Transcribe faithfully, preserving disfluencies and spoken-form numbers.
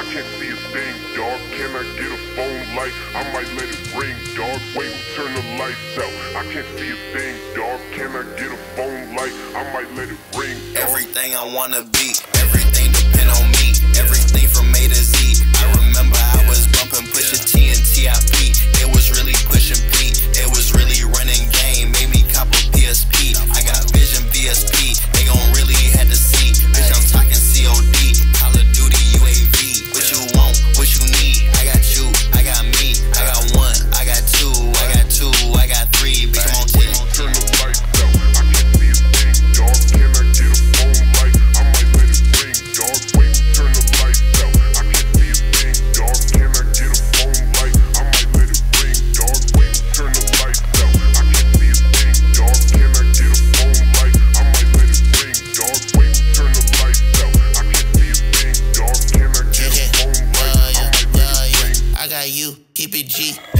I can't see a thing, dog. Can I get a phone light? I might let it ring, dog. Wait, turn the lights out. I can't see a thing, dog. Can I get a phone light? I might let it ring, dog. Everything I wanna be, everything depend on me, everything from A to Z. I remember I was bumping Pusha T and T I P. It was really pushing P. It was really running game. Made me cop a P S P. I got vision V S P. They gon' really had to see. Bitch, I'm talking C O D. Call of Duty U A V. What you want? What you need? I got you. I got me. I got one. I got two. I got two. I got three. Bitch, I'm on ten. Turn the lights out. I can see a thing, dog. Can I get a phone light? I might let it ring, dog. Wait, turn the lights out. I can see a thing, dog. Can I get a phone light? I might let it ring, dog. Wait, turn the lights out. I can see a thing, dog. Can I get a phone light? I might let it ring, dog. Wait, turn the lights out. I can see a thing, dog. Can I get a phone light? I might let it ring. I got you. Keep it G.